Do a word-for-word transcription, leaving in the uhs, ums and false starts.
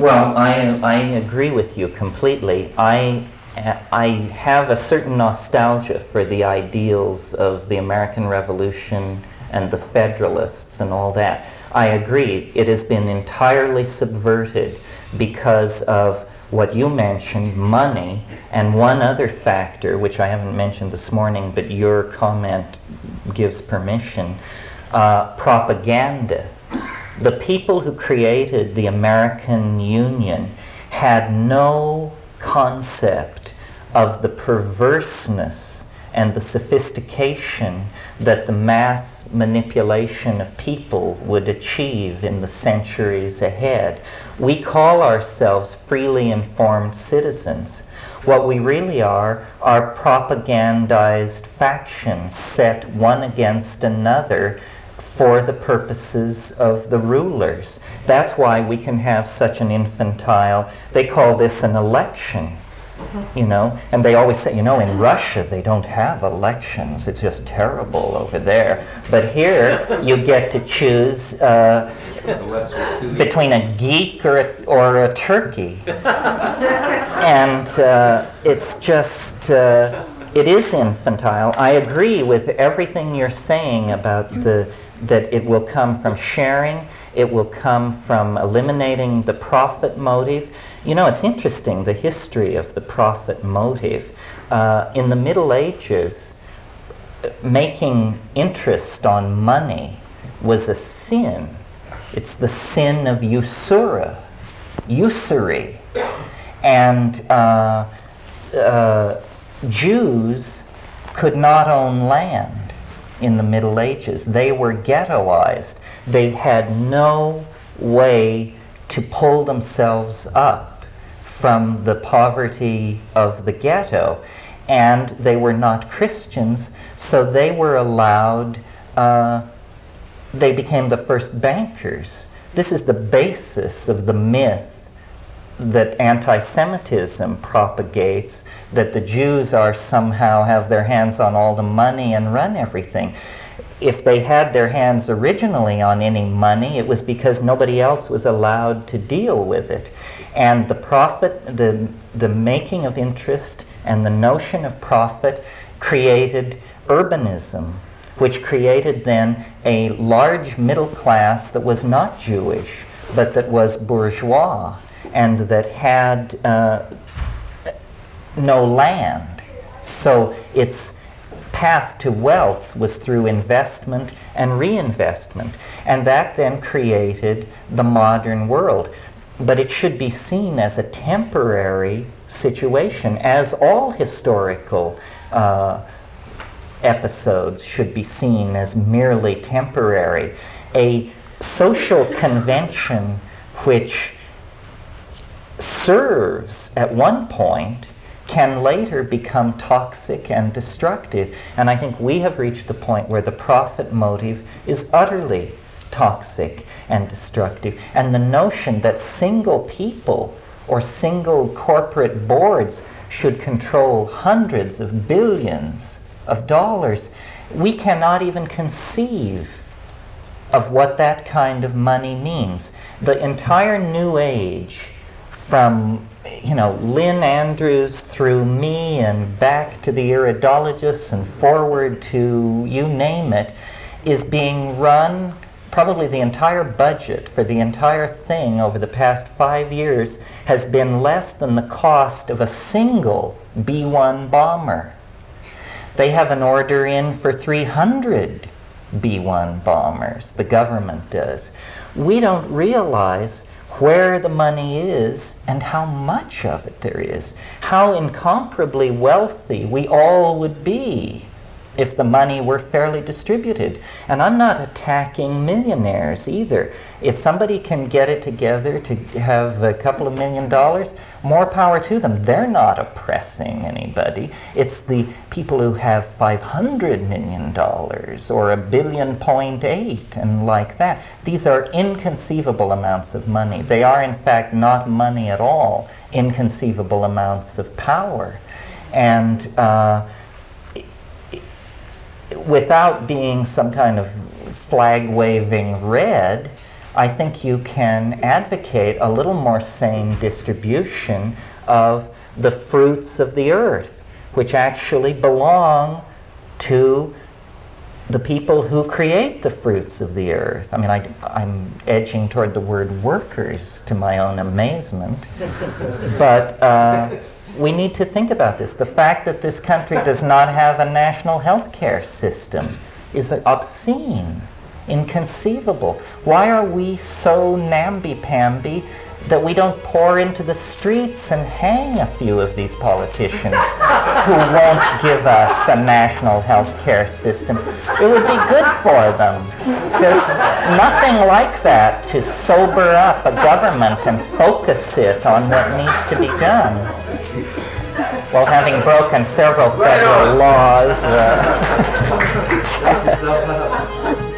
Well, I, I agree with you completely. I, I have a certain nostalgia for the ideals of the American Revolution and the Federalists and all that. I agree, it has been entirely subverted because of what you mentioned, money, and one other factor, which I haven't mentioned this morning, but your comment gives permission, uh, propaganda. The people who created the American Union had no concept of the perverseness and the sophistication that the mass manipulation of people would achieve in the centuries ahead. We call ourselves freely informed citizens. What we really are are propagandized factions set one against another for the purposes of the rulers. That's why we can have such an infantile, they call this an election. You know, and they always say, you know, in Russia they don't have elections, it's just terrible over there. But here you get to choose uh, between a geek or a, or a turkey. And uh, it's just, uh, it is infantile. I agree with everything you're saying about the, that it will come from sharing, it will come from eliminating the profit motive. You know, it's interesting, the history of the profit motive. Uh, in the Middle Ages, making interest on money was a sin. It's the sin of usura, usury. And uh, uh, Jews could not own land in the Middle Ages. They were ghettoized. They had no way to pull themselves up from the poverty of the ghetto. And they were not Christians, so they were allowed, uh, they became the first bankers. This is the basis of the myth that anti-Semitism propagates, that the Jews are somehow have their hands on all the money and run everything. If they had their hands originally on any money, it was because nobody else was allowed to deal with it. And the profit, the, the making of interest and the notion of profit created urbanism, which created then a large middle class that was not Jewish, but that was bourgeois and that had uh, no land. So it's path to wealth was through investment and reinvestment, and that then created the modern world. But it should be seen as a temporary situation, as all historical uh, episodes should be seen as merely temporary. A social convention which serves at one point can later become toxic and destructive. And I think we have reached the point where the profit motive is utterly toxic and destructive. And the notion that single people or single corporate boards should control hundreds of billions of dollars, we cannot even conceive of what that kind of money means. The entire New Age, from you know, Lynn Andrews through me and back to the iridologists and forward to you name it, is being run, probably the entire budget for the entire thing over the past five years has been less than the cost of a single B one bomber. They have an order in for three hundred B one bombers, the government does. We don't realize where the money is and how much of it there is. How incomparably wealthy we all would be if the money were fairly distributed. And I'm not attacking millionaires either. If somebody can get it together to have a couple of million dollars, more power to them. They're not oppressing anybody. It's the people who have five hundred million dollars or a billion point eight and like that. These are inconceivable amounts of money. They are in fact not money at all, inconceivable amounts of power. And uh, without being some kind of flag-waving red, I think you can advocate a little more sane distribution of the fruits of the earth, which actually belong to the people who create the fruits of the earth. I mean, I, I'm edging toward the word workers to my own amazement. But uh, we need to think about this. The fact that this country does not have a national health care system is obscene, inconceivable. Why are we so namby-pamby that we don't pour into the streets and hang a few of these politicians who won't give us a national health care system? It would be good for them. There's nothing like that to sober up a government and focus it on what needs to be done. Well, having broken several federal laws... Uh